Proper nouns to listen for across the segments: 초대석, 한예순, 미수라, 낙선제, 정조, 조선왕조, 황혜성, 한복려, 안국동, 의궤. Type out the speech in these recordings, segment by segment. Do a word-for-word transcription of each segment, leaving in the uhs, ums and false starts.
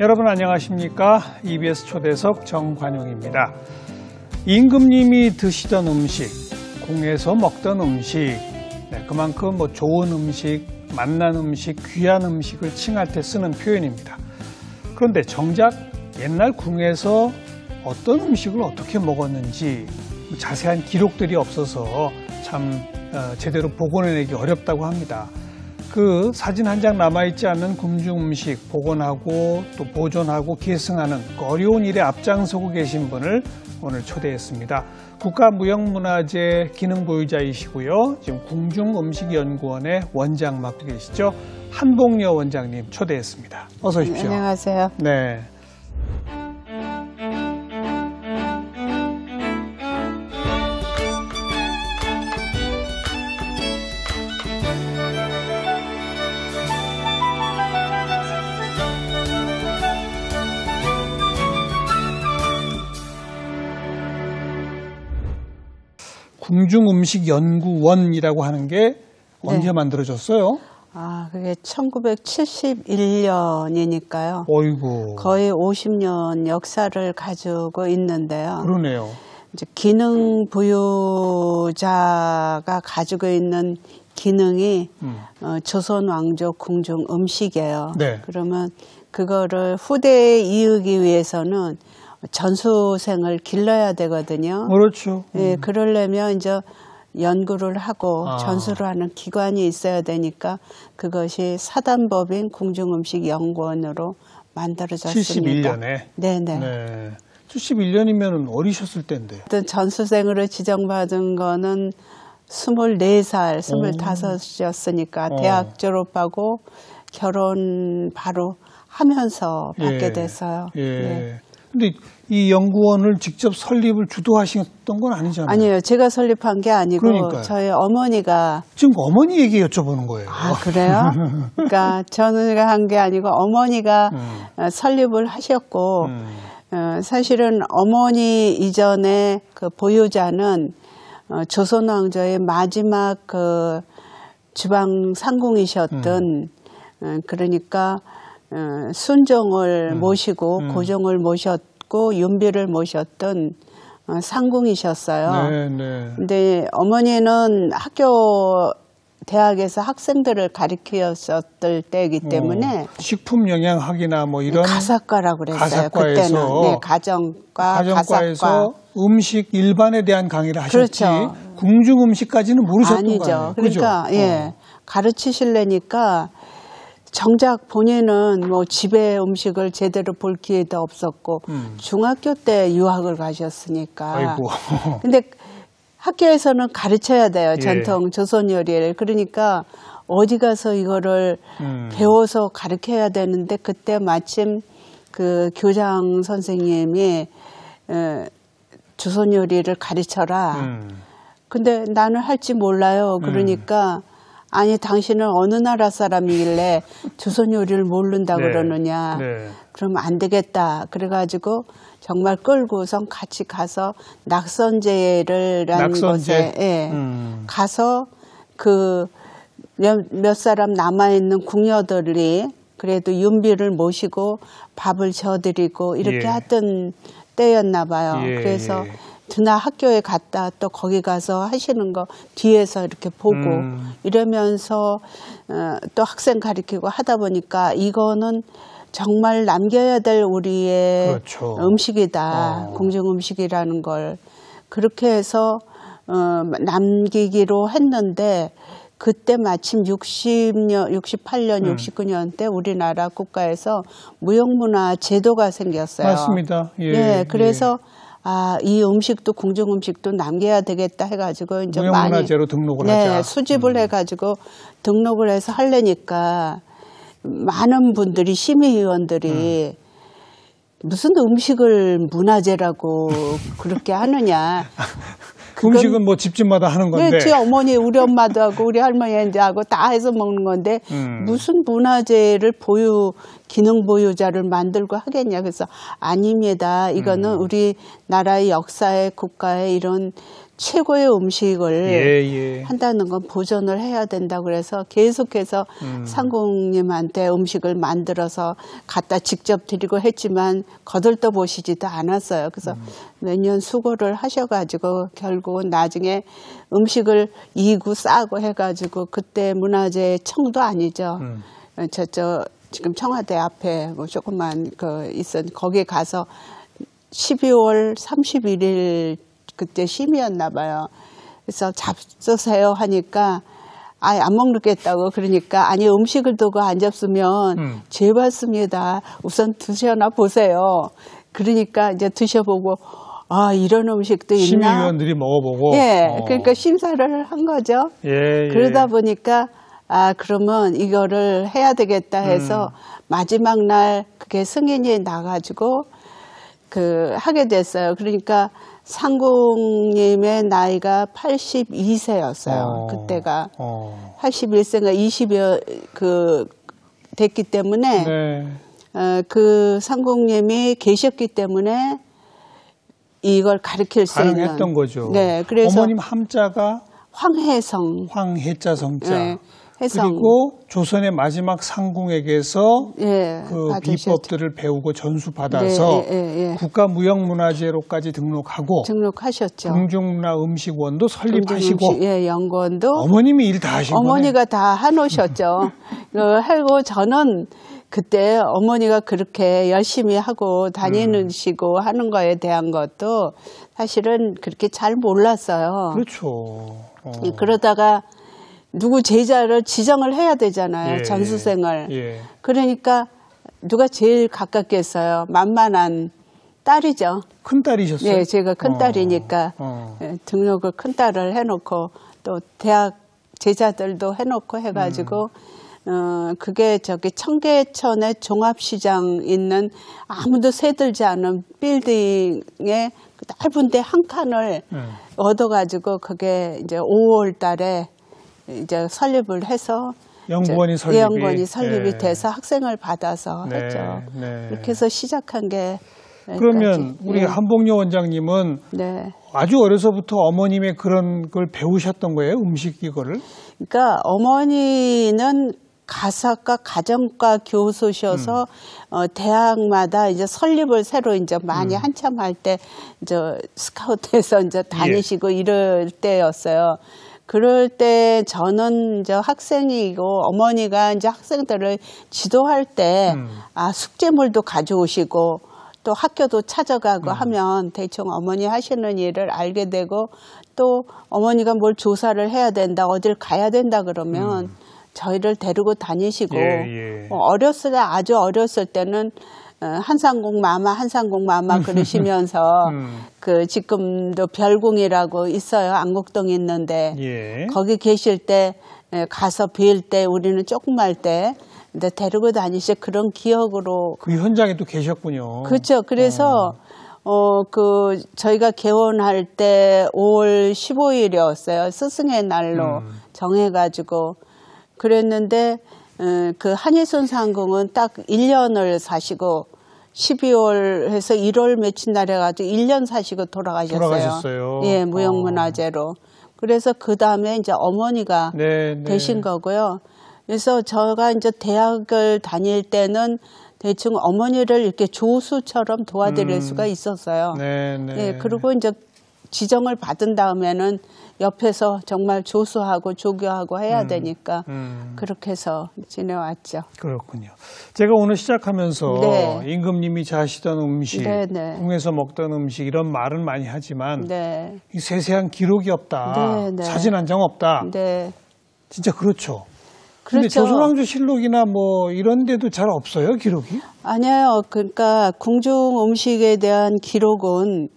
여러분 안녕하십니까? 이비에스 초대석 정관용입니다. 임금님이 드시던 음식, 궁에서 먹던 음식, 네, 그만큼 뭐 좋은 음식, 맛난 음식, 귀한 음식을 칭할 때 쓰는 표현입니다. 그런데 정작 옛날 궁에서 어떤 음식을 어떻게 먹었는지 자세한 기록들이 없어서 참 제대로 복원해내기 어렵다고 합니다. 그 사진 한 장 남아있지 않는 궁중 음식 복원하고 또 보존하고 계승하는 그 어려운 일에 앞장서고 계신 분을 오늘 초대했습니다. 국가무형문화재 기능보유자이시고요. 지금 궁중음식연구원의 원장 맡고 계시죠. 한복려 원장님 초대했습니다. 어서 오십시오. 안녕하세요. 네. 궁중음식연구원이라고 하는 게 언제 네. 만들어졌어요? 아, 그게 천구백칠십일 년이니까요. 어이고. 거의 오십 년 역사를 가지고 있는데요. 그러네요. 이제 기능 부유자가 가지고 있는 기능이 음. 어, 조선 왕족 궁중음식이에요. 네. 그러면 그거를 후대에 이으기 위해서는 전수생을 길러야 되거든요. 그렇죠. 음. 예, 그러려면 이제 연구를 하고 아. 전수를 하는 기관이 있어야 되니까 그것이 사단법인 궁중음식연구원으로 만들어졌습니다. 칠십일 년에? 네네. 네. 칠십일 년이면 어리셨을 때인데요. 전수생으로 지정받은 거는 스물네 살, 스물다섯이었으니까 오. 대학 졸업하고 결혼 바로 하면서 받게 예. 됐어요. 예. 네. 근데 이 연구원을 직접 설립을 주도하셨던 건 아니잖아요. 아니에요. 제가 설립한 게 아니고 그러니까요. 저희 어머니가. 지금 어머니 얘기 여쭤보는 거예요. 아, 그래요? 그러니까 저는 한 게 아니고 어머니가 음. 설립을 하셨고 음. 어, 사실은 어머니 이전에 그 보유자는 어, 조선 왕조의 마지막 그 주방 상궁이셨던 음. 어, 그러니까 순종을 음. 모시고 음. 고종을 모셨고 윤비를 모셨던 상궁이셨어요. 네, 네. 근데 어머니는 학교 대학에서 학생들을 가르치었을 때이기 때문에 오, 식품 영양학이나 뭐 이런 가사과라고 그랬어요. 그때는 네, 가정과 가정과에서 가사과. 음식 일반에 대한 강의를 하셨지 그렇죠. 궁중 음식까지는 모르셨던 아니죠. 거 아니에요. 그러니까 그렇죠? 예, 가르치실래니까. 정작 본인은 뭐 집에 음식을 제대로 볼 기회도 없었고 음. 중학교 때 유학을 가셨으니까. 아이고. 근데 학교에서는 가르쳐야 돼요. 예. 전통 조선 요리를. 그러니까 어디 가서 이거를 음. 배워서 가르쳐야 되는데 그때 마침 그 교장 선생님이 조선 요리를 가르쳐라. 음. 근데 나는 할지 몰라요. 그러니까 음. 아니 당신은 어느 나라 사람이길래 조선 요리를 모른다 네, 그러느냐 네. 그럼 안 되겠다 그래가지고 정말 끌고선 같이 가서 낙선제를 낙선제? 곳에 예, 음. 가서 그 몇, 몇 사람 남아있는 궁녀들이 그래도 윤비를 모시고 밥을 져드리고 이렇게 예. 했던 때였나 봐요. 예, 그래서 예. 드나 학교에 갔다 또 거기 가서 하시는 거 뒤에서 이렇게 보고 음. 이러면서 또 학생 가르치고 하다 보니까 이거는 정말 남겨야 될 우리의 그렇죠. 음식이다. 어. 궁중음식이라는 걸 그렇게 해서 남기기로 했는데 그때 마침 육십 년, 육십팔 년, 음. 육십구 년 때 우리나라 국가에서 무형문화 제도가 생겼어요. 맞습니다. 예, 예 그래서 예. 아, 이 음식도 궁중 음식도 남겨야 되겠다 해가지고 이제 많이 무형문화재로 등록을 네, 하자. 수집을 음. 해가지고 등록을 해서 하려니까 많은 분들이 시민위원들이 음. 무슨 음식을 문화재라고 그렇게 하느냐. 그건, 음식은 뭐 집집마다 하는 건데. 네, 제 어머니, 우리 엄마도 하고 우리 할머니한테 하고 다 해서 먹는 건데 음. 무슨 문화재를 보유 기능 보유자를 만들고 하겠냐. 그래서 아닙니다. 이거는 음. 우리 나라의 역사의 국가의 이런 최고의 음식을 예, 예. 한다는 건 보존을 해야 된다고 그래서 계속해서 음. 상공님한테 음식을 만들어서 갖다 직접 드리고 했지만 거들떠 보시지도 않았어요. 그래서 음. 몇 년 수고를 하셔가지고 결국은 나중에 음식을 이고 싸고 해가지고 그때 문화재 청도 아니죠. 음. 저쪽 지금 청와대 앞에 뭐 조금만 그 있어 거기 가서 십이월 삼십일일 그때 심의였나 봐요. 그래서 잡수세요 하니까 아예 안 먹겠다고 그러니까 아니 음식을 두고 안 잡수면 음. 제발 씁니다. 우선 드셔나 보세요. 그러니까 이제 드셔보고 아 이런 음식도 있나. 심의위원들이 먹어보고. 예, 어. 그러니까 심사를 한 거죠. 예, 예. 그러다 보니까 아 그러면 이거를 해야 되겠다 해서 음. 마지막 날 그게 승인이 나가지고 그 하게 됐어요. 그러니까 상궁님의 나이가 팔십이 세였어요. 어, 그때가 어. 팔십일 세가 이십여 그 됐기 때문에 네. 어, 그 상궁님이 계셨기 때문에 이걸 가르칠 수 있는 가능했던 거죠. 네, 그래서 어머님 함자가 황혜성, 황혜자성자. 네. 해성. 그리고 조선의 마지막 상궁에게서 예, 그 비법들을 배우고 전수받아서 예, 예, 예. 국가무형문화재로까지 등록하고 등록하셨죠. 궁중문화 음식원도 설립하시고 음식, 예, 연구원도 어머님이 일 다 하신 거예요. 어머니가 다 해놓으셨죠. 하고 저는 그때 어머니가 그렇게 열심히 하고 다니시고 음. 하는 거에 대한 것도 사실은 그렇게 잘 몰랐어요. 그렇죠. 어. 그러다가 누구 제자를 지정을 해야 되잖아요. 예, 전수생을. 예. 그러니까 누가 제일 가깝겠어요. 만만한 딸이죠. 큰딸이셨어요? 네. 예, 제가 큰딸이니까 어, 어. 등록을 큰딸을 해놓고 또 대학 제자들도 해놓고 해가지고 음. 어, 그게 저기 청계천의 종합시장 있는 아무도 새들지 않은 빌딩에 넓은 데 한 칸을 음. 얻어가지고 그게 이제 오월 달에 이제 설립을 해서 연구원이 설립이, 연구원이 설립이 네. 돼서 학생을 받아서 네. 했죠. 네. 이렇게 해서 시작한 게 그러면 여기까지. 우리 네. 한복려 원장님은 네. 아주 어려서부터 어머님의 그런 걸 배우셨던 거예요? 음식 이거를? 그러니까 어머니는 가사과 가정과 교수셔서 음. 어, 대학마다 이제 설립을 새로 이제 많이 음. 한참 할 때 이제 스카우트해서 이제 다니시고 예. 이럴 때였어요. 그럴 때 저는 이제 학생이고 어머니가 이제 학생들을 지도할 때 음. 아, 숙제물도 가져오시고 또 학교도 찾아가고 음. 하면 대충 어머니 하시는 일을 알게 되고 또 어머니가 뭘 조사를 해야 된다, 어딜 가야 된다 그러면 음. 저희를 데리고 다니시고 예, 예. 어렸을 때 아주 어렸을 때는 한상궁 마마 한상궁 마마 그러시면서 음. 그 지금도 별궁이라고 있어요. 안국동 있는데 예. 거기 계실 때 가서 뵐 때 우리는 조그만 때 근데 데리고 다니실 그런 기억으로 그 현장에 또 계셨군요. 그렇죠. 그래서 어 그 저희가 개원할 때 오월 십오일이었어요. 스승의 날로 음. 정해가지고 그랬는데. 그 한예순 상궁은 딱 일 년을 사시고 십이월에서 일월 며칠 날 해가지고 일 년 사시고 돌아가셨어요. 돌아가셨어요. 예, 무형문화재로. 어. 그래서 그 다음에 이제 어머니가 네, 네. 되신 거고요. 그래서 제가 이제 대학을 다닐 때는 대충 어머니를 이렇게 조수처럼 도와드릴 음. 수가 있었어요. 네, 네. 예, 그리고 이제 지정을 받은 다음에는 옆에서 정말 조수하고 조교하고 해야 음, 되니까 음. 그렇게 해서 지내왔죠. 그렇군요. 제가 오늘 시작하면서 네. 임금님이 자시던 음식, 네, 네. 궁에서 먹던 음식 이런 말은 많이 하지만 네. 이 세세한 기록이 없다. 네, 네. 사진 한 장 없다. 네. 진짜 그렇죠. 그런데 그렇죠. 조선왕조 실록이나 뭐 이런 데도 잘 없어요, 기록이? 아니에요. 그러니까 궁중 음식에 대한 기록은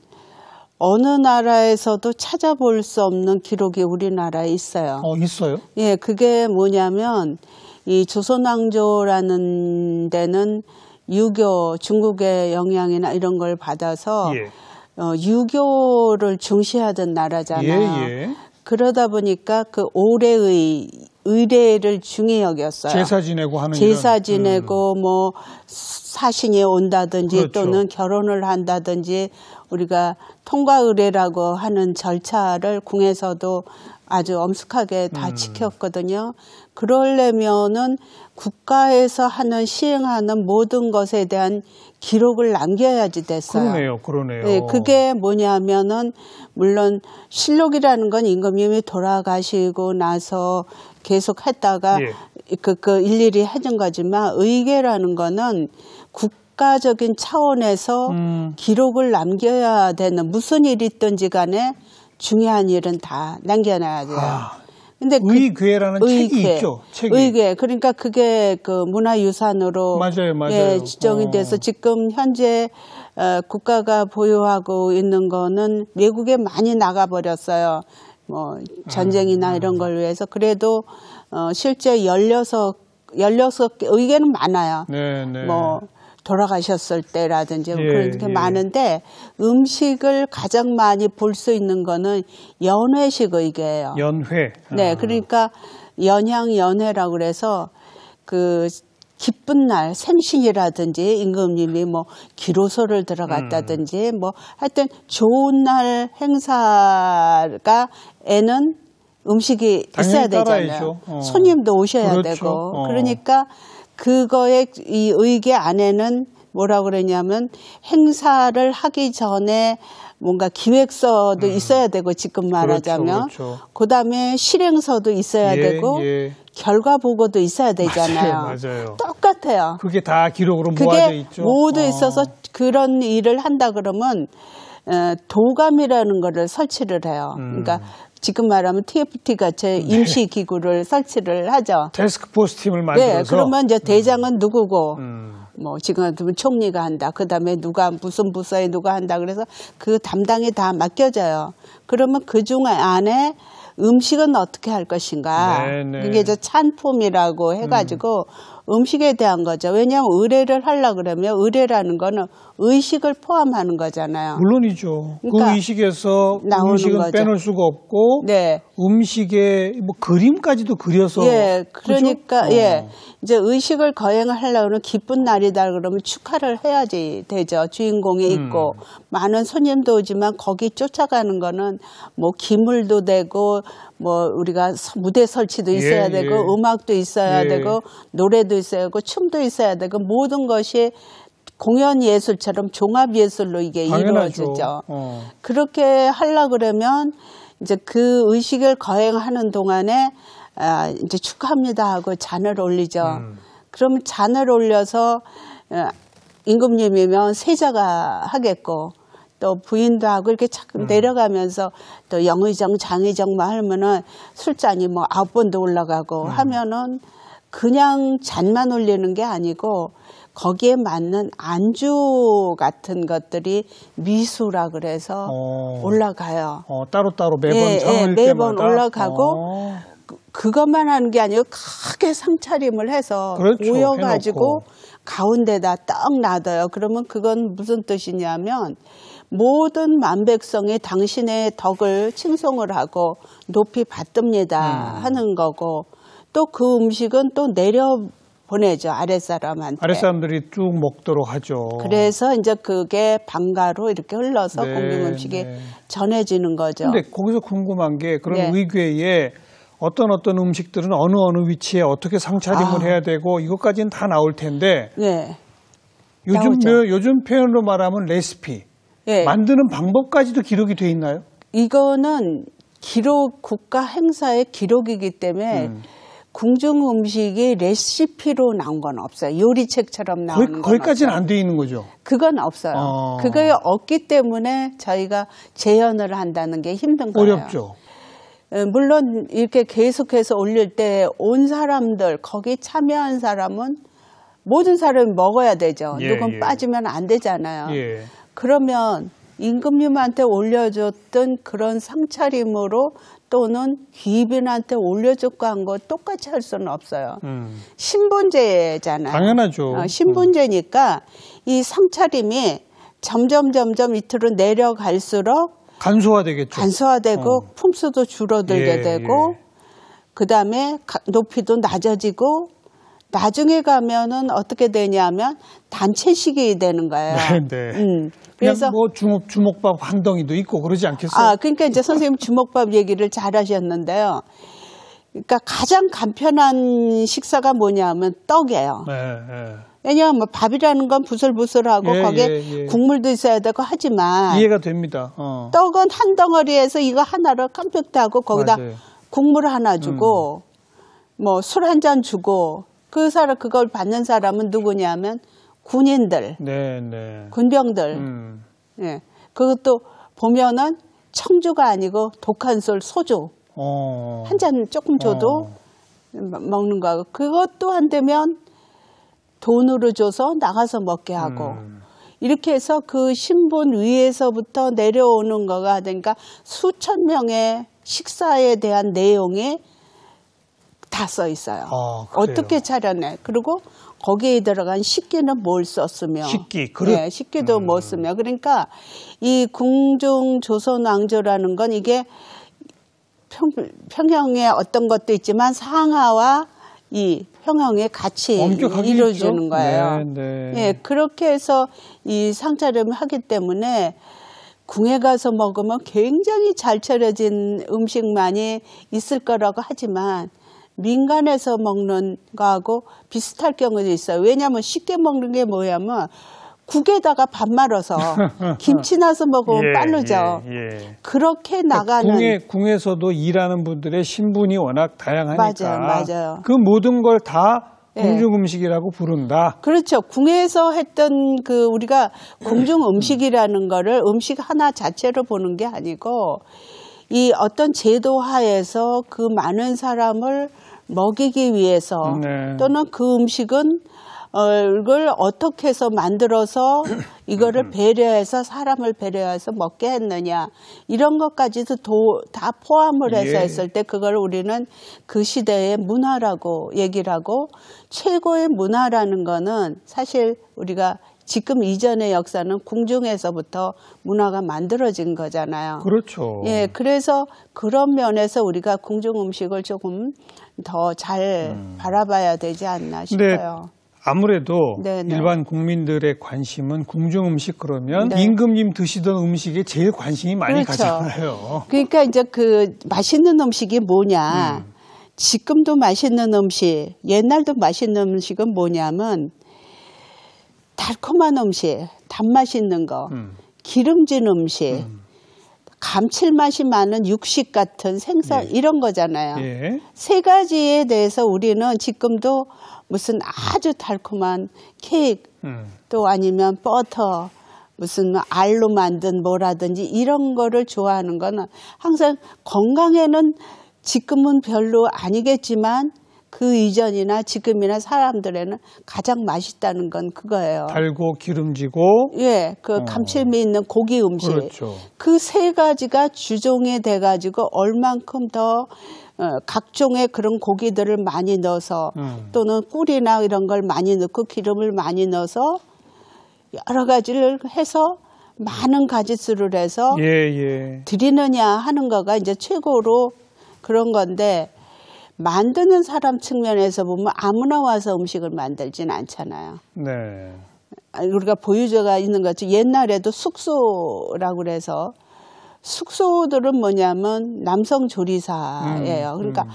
어느 나라에서도 찾아볼 수 없는 기록이 우리나라에 있어요. 어, 있어요? 예, 그게 뭐냐면 이 조선왕조라는 데는 유교, 중국의 영향이나 이런 걸 받아서 예. 어, 유교를 중시하던 나라잖아요. 예, 예. 그러다 보니까 그 올해의 의례를 중히 여겼어요. 제사 지내고 하는 제사 이런. 지내고 음. 뭐 사신이 온다든지 그렇죠. 또는 결혼을 한다든지 우리가 통과 의례라고 하는 절차를 궁에서도 아주 엄숙하게 다 음. 지켰거든요. 그러려면은 국가에서 하는 시행하는 모든 것에 대한 기록을 남겨야지 됐어요. 그러네요, 그러네요. 네, 그게 뭐냐면은 물론 실록이라는 건 임금님이 돌아가시고 나서 계속 했다가 예. 그, 그 일일이 해준 거지만 의궤라는 거는 국 국가적인 차원에서 음. 기록을 남겨야 되는 무슨 일이 있든지 간에 중요한 일은 다 남겨놔야 돼요. 아, 근데 의궤라는 그, 책이 의궤, 있죠. 책이. 의궤. 그러니까 그게 그 문화유산으로 맞아요, 맞아요. 예, 지정이 어. 돼서 지금 현재 어, 국가가 보유하고 있는 거는 외국에 많이 나가버렸어요. 뭐 전쟁이나 음. 이런 걸 위해서. 그래도 어, 실제 열여섯, 열여섯 개 의궤는 많아요. 네, 네. 뭐 돌아가셨을 때라든지 예, 그런 게 예. 많은데 음식을 가장 많이 볼 수 있는 거는 연회식 의궤예요. 연회. 아. 네, 그러니까 연향 연회라고 그래서 그 기쁜 날 생신이라든지 임금님이 뭐 기로소를 들어갔다든지 음. 뭐 하여튼 좋은 날 행사가 에는 음식이 있어야 되잖아요. 어. 손님도 오셔야 그렇죠. 되고 어. 그러니까. 그거의 이 의궤 안에는 뭐라고 그러냐면 행사를 하기 전에 뭔가 기획서도 음. 있어야 되고 지금 말하자면 그렇죠, 그렇죠. 그다음에 실행서도 있어야 예, 되고 예. 결과 보고도 있어야 되잖아요. 맞아요, 맞아요. 똑같아요. 그게 다 기록으로 모아져 있죠. 모두 어. 있어서 그런 일을 한다 그러면 도감이라는 거를 설치를 해요. 음. 그러니까 지금 말하면 티에프티 같이 임시 기구를 네. 설치를 하죠. 태스크포스 팀을 만들어서. 네, 그러면 이제 대장은 누구고, 음. 뭐 지금 같으면 총리가 한다. 그 다음에 누가 무슨 부서에 누가 한다. 그래서 그 담당이 다 맡겨져요. 그러면 그 중 안에 음식은 어떻게 할 것인가. 네, 네. 이게 이제 찬품이라고 해가지고 음. 음식에 대한 거죠. 왜냐하면 의례를 하려 그러면 의례라는 거는 의식을 포함하는 거잖아요. 물론이죠. 그러니까 그 의식에서 음식은 거죠. 빼놓을 수가 없고 네. 음식에 뭐 그림까지도 그려서. 예, 그러니까 그죠? 예, 이제 의식을 거행하려면 기쁜 날이다 그러면 축하를 해야지 되죠. 주인공이 음. 있고 많은 손님도 오지만 거기 쫓아가는 거는 뭐 기물도 되고 뭐 우리가 무대 설치도 있어야 예, 되고 예. 음악도 있어야 예. 되고 노래도 있어야 되고 춤도 있어야 되고 모든 것이 공연예술처럼 종합예술로 이게 당연하죠. 이루어지죠. 어. 그렇게 하려고 그러면 이제 그 의식을 거행하는 동안에 아, 이제 축하합니다 하고 잔을 올리죠. 음. 그럼 잔을 올려서 임금님이면 세자가 하겠고 또 부인도 하고 이렇게 음. 내려가면서 또 영의정, 장의정 막 하면은 술잔이 뭐 아홉 번도 올라가고 음. 하면은 그냥 잔만 올리는 게 아니고 거기에 맞는 안주 같은 것들이 미수라 그래서 어. 올라가요. 어, 따로따로 매번 예, 예, 매번 때마다? 올라가고 어. 그, 그것만 하는 게 아니고 크게 상차림을 해서 그렇죠, 모여가지고 해놓고. 가운데다 딱 놔둬요. 그러면 그건 무슨 뜻이냐면 모든 만백성이 당신의 덕을 칭송을 하고 높이 받듭니다 음. 하는 거고 또 그 음식은 또 내려 보내죠. 아랫사람한테. 아랫사람들이 쭉 먹도록 하죠. 그래서 이제 그게 방가로 이렇게 흘러서 네, 공중음식이 네. 전해지는 거죠. 근데 거기서 궁금한 게 그런 네. 의궤에 어떤 어떤 음식들은 어느 어느 위치에 어떻게 상차림을 아. 해야 되고 이것까지는 다 나올 텐데 네. 요즘, 표, 요즘 표현으로 말하면 레시피 네. 만드는 방법까지도 기록이 돼 있나요? 이거는 기록 국가 행사의 기록이기 때문에 음. 궁중 음식이 레시피로 나온 건 없어요. 요리책처럼 나온 거의, 건 거기까지는 안 돼 있는 거죠? 그건 없어요. 아. 그게 없기 때문에 저희가 재현을 한다는 게 힘든 거예요. 어렵죠. 물론 이렇게 계속해서 올릴 때 온 사람들, 거기 참여한 사람은 모든 사람이 먹어야 되죠. 예, 누군 예. 빠지면 안 되잖아요. 예. 그러면 임금님한테 올려줬던 그런 상차림으로 또는 귀빈한테 올려줬고 한 거 똑같이 할 수는 없어요. 음. 신분제잖아요. 당연하죠. 어, 신분제니까 음. 이 상차림이 점점 점점 밑으로 내려갈수록 간소화되겠죠. 간소화되고 어. 품수도 줄어들게 예, 되고 예. 그다음에 높이도 낮아지고 나중에 가면은 어떻게 되냐면 단체식이 되는 거예요. 네, 네. 음. 그래서 뭐 주먹, 주먹밥 한 덩이도 있고 그러지 않겠어요? 아, 그러니까 이제 선생님 주먹밥 얘기를 잘 하셨는데요. 그러니까 가장 간편한 식사가 뭐냐면 떡이에요. 네, 네. 왜냐하면 밥이라는 건 부슬부슬하고 예, 거기에 예, 예. 국물도 있어야 되고 하지만 이해가 됩니다. 어. 떡은 한 덩어리에서 이거 하나를 깜빡도 하고 거기다 맞아요. 국물 하나 주고 음. 뭐 술 한 잔 주고 그 사람 그걸 받는 사람은 누구냐면 군인들, 네, 네. 군병들. 음. 예, 그것도 보면은 청주가 아니고 독한술 소주. 어. 한 잔 조금 줘도 어. 먹는 거하고 그것도 안 되면 돈으로 줘서 나가서 먹게 하고 음. 이렇게 해서 그 신분 위에서부터 내려오는 거가 되니까 수천 명의 식사에 대한 내용이 다 써 있어요. 아, 어떻게 차려내. 그리고 거기에 들어간 식기는 뭘 썼으며 식기, 그릇. 네, 식기도 음. 뭐 쓰며 그러니까 이 궁중 조선 왕조라는 건 이게 평, 평형의 어떤 것도 있지만 상하와 이 평형의 같이 이루어지는 거예요. 네, 네. 예, 그렇게 해서 이 상차림을 하기 때문에 궁에 가서 먹으면 굉장히 잘 차려진 음식만이 있을 거라고 하지만 민간에서 먹는 거하고 비슷할 경우도 있어요. 왜냐하면 쉽게 먹는 게 뭐냐면 국에다가 밥 말아서 김치 나서 먹으면 예, 빠르죠. 예, 예. 그렇게 나가는. 궁에, 궁에서도 일하는 분들의 신분이 워낙 다양하니까. 맞아요. 맞아요. 그 모든 걸 다 궁중음식이라고 예. 부른다. 그렇죠. 궁에서 했던 그 우리가 궁중음식이라는 거를 음식 하나 자체로 보는 게 아니고 이 어떤 제도 하에서 그 많은 사람을 먹이기 위해서 네. 또는 그 음식은 이걸 어떻게 해서 만들어서 이거를 배려해서 사람을 배려해서 먹게 했느냐 이런 것까지도 도, 다 포함을 해서 예. 했을 때 그걸 우리는 그 시대의 문화라고 얘기를 하고 최고의 문화라는 거는 사실 우리가 지금 이전의 역사는 궁중에서부터 문화가 만들어진 거잖아요. 그렇죠. 예, 그래서 그런 면에서 우리가 궁중 음식을 조금 더 잘 음. 바라봐야 되지 않나 싶어요. 네. 아무래도 네네. 일반 국민들의 관심은 궁중 음식 그러면 네. 임금님 드시던 음식에 제일 관심이 많이 그렇죠. 가잖아요. 그러니까 이제 그 맛있는 음식이 뭐냐. 음. 지금도 맛있는 음식, 옛날도 맛있는 음식은 뭐냐면 달콤한 음식, 단맛 있는 거, 음. 기름진 음식, 음. 감칠맛이 많은 육식 같은 생선 예. 이런 거잖아요. 예. 세 가지에 대해서 우리는 지금도 무슨 아주 달콤한 케이크 음. 또 아니면 버터 무슨 알로 만든 뭐라든지 이런 거를 좋아하는 거는 항상 건강에는 지금은 별로 아니겠지만 그 이전이나 지금이나 사람들에는 가장 맛있다는 건 그거예요. 달고 기름지고 예, 그 감칠미 어. 있는 고기 음식. 그렇죠. 그 세 가지가 주종이 돼가지고 얼만큼 더 각종의 그런 고기들을 많이 넣어서 음. 또는 꿀이나 이런 걸 많이 넣고 기름을 많이 넣어서 여러 가지를 해서 많은 가짓수를 해서 예, 예. 드리느냐 하는 거가 이제 최고로 그런 건데 만드는 사람 측면에서 보면 아무나 와서 음식을 만들진 않잖아요. 네. 우리가 보유자가 있는 것처럼 옛날에도 숙소라고 그래서 숙소들은 뭐냐면 남성 조리사예요. 음, 그러니까 음.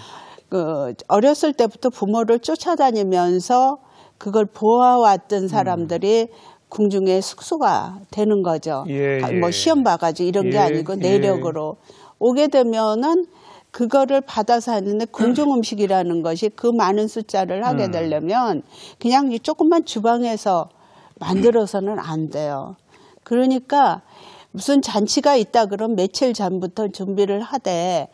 그 어렸을 때부터 부모를 쫓아다니면서 그걸 보아왔던 사람들이 음. 궁중의 숙소가 되는 거죠. 예, 예. 뭐 시험 봐가지고 이런 예, 게 아니고 내력으로 예. 오게 되면은 그거를 받아서 하는데 궁중 음식이라는 것이 그 많은 숫자를 하게 되려면 그냥 조금만 주방에서 만들어서는 안 돼요. 그러니까 무슨 잔치가 있다 그러면 며칠 전부터 준비를 하되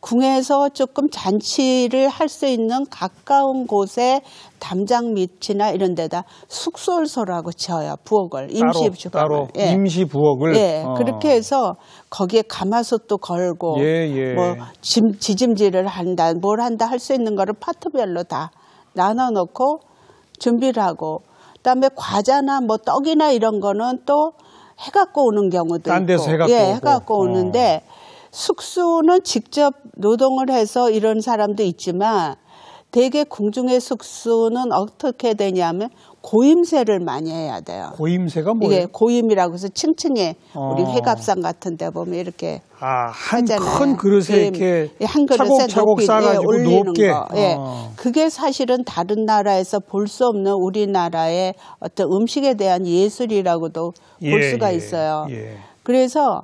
궁에서 조금 잔치를 할 수 있는 가까운 곳에 담장 밑이나 이런 데다 숙소소라고 지어요. 부엌을. 임시 부엌을. 예. 임시 부엌을. 예. 어. 그렇게 해서 거기에 가마솥도 걸고 예, 예. 뭐 짐, 지짐질을 한다 뭘 한다 할 수 있는 거를 파트별로 다 나눠 놓고 준비를 하고 그다음에 과자나 뭐 떡이나 이런 거는 또 해 갖고 오는 경우도 딴 데서 있고. 해 갖고 예, 오고. 해 갖고 오는데 어. 숙소는 직접 노동을 해서 이런 사람도 있지만 대개 궁중의 숙수는 어떻게 되냐면 고임새를 많이 해야 돼요. 고임새가 뭐예요? 이게 고임이라고 해서 층층에 어. 우리 회갑상 같은 데 보면 이렇게 아, 한 큰 그릇에 이렇게 한 그릇에 차곡차곡 싸가지고 높게. 거. 어. 예. 그게 사실은 다른 나라에서 볼 수 없는 우리나라의 어떤 음식에 대한 예술이라고도 예, 볼 수가 예, 있어요. 예. 그래서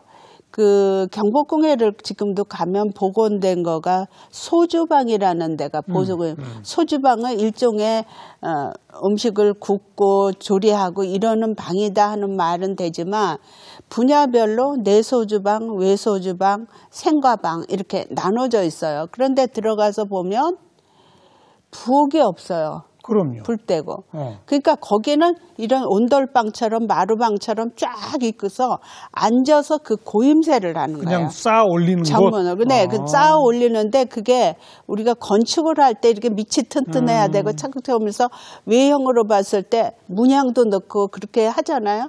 그 경복궁회를 지금도 가면 복원된 거가 소주방이라는 데가 보존을 음, 음. 소주방은 일종의 어, 음식을 굽고 조리하고 이러는 방이다 하는 말은 되지만 분야별로 내소주방, 외소주방, 생과방 이렇게 나눠져 있어요. 그런데 들어가서 보면 부엌이 없어요. 그럼요. 불 떼고. 네. 그러니까 거기는 이런 온돌방처럼 마루방처럼 쫙 있고서 앉아서 그 고임새를 하는 거예요. 그냥 쌓아 올리는 정문을. 곳. 네, 아. 그 쌓아 올리는데 그게 우리가 건축을 할 때 이렇게 밑이 튼튼해야 음. 되고 착각하면서 외형으로 봤을 때 문양도 넣고 그렇게 하잖아요.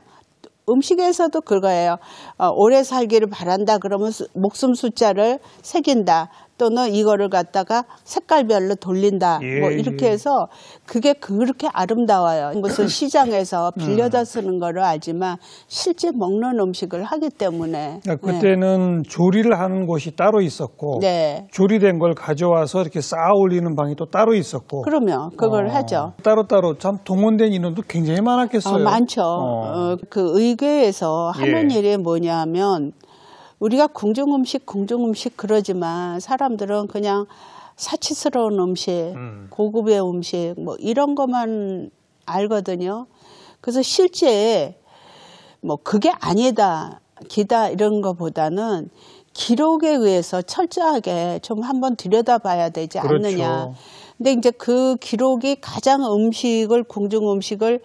음식에서도 그거예요. 어, 오래 살기를 바란다 그러면 수, 목숨 숫자를 새긴다. 또는 이거를 갖다가 색깔별로 돌린다. 예, 뭐 이렇게 예. 해서 그게 그렇게 아름다워요. 이것은 시장에서 빌려다 쓰는 거를 알지만 실제 먹는 음식을 하기 때문에. 그러니까 그때는 네. 조리를 하는 곳이 따로 있었고 네. 조리된 걸 가져와서 이렇게 쌓아 올리는 방이 또 따로 있었고. 그러면 그걸 어. 하죠. 따로따로 참 동원된 인원도 굉장히 많았겠어요. 어, 많죠. 어. 어, 그 의궤에서 하는 예. 일이 뭐냐면 우리가 궁중음식, 궁중음식 그러지만 사람들은 그냥 사치스러운 음식, 음. 고급의 음식 뭐 이런 것만 알거든요. 그래서 실제 뭐 그게 아니다, 기다 이런 것보다는 기록에 의해서 철저하게 좀 한번 들여다봐야 되지 않느냐. 그렇죠. 근데 이제 그 기록이 가장 음식을, 궁중음식을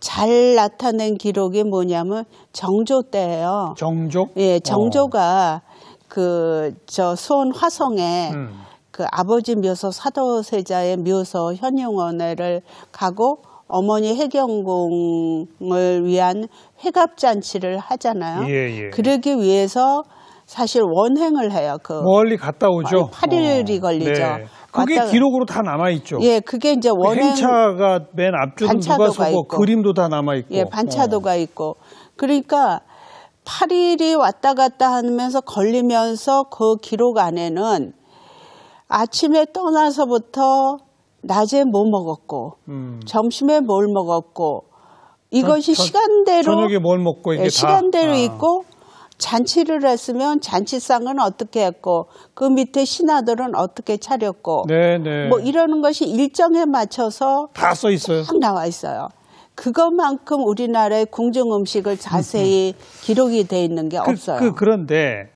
잘 나타낸 기록이 뭐냐면 정조 때예요. 정조? 예, 정조가 어. 그 저 수원 화성에 음. 그 아버지 묘소 사도세자의 묘소 현용원회를 가고 어머니 해경궁을 위한 회갑잔치를 하잖아요. 예, 예. 그러기 위해서 사실 원행을 해요. 그 멀리 갔다 오죠. 팔 일이 어. 걸리죠. 네. 그게 왔다가, 기록으로 다 남아있죠. 예, 그게 이제 원행. 행차가 맨 앞쪽은 누가 서고 그림도 다 남아있고. 예, 반차도가 어. 있고. 그러니까 팔 일이 왔다 갔다 하면서 걸리면서 그 기록 안에는 아침에 떠나서부터 낮에 뭐 먹었고, 음. 점심에 뭘 먹었고, 이것이 저, 저, 시간대로. 저녁에 뭘 먹고 이게 예, 다. 시간대로 아. 있고, 잔치를 했으면 잔치상은 어떻게 했고 그 밑에 신하들은 어떻게 차렸고 네네. 뭐 이러는 것이 일정에 맞춰서 다 써 있어요. 딱 나와 있어요. 그것만큼 우리나라의 궁중 음식을 자세히 기록이 돼 있는 게 그, 없어요. 그, 그런데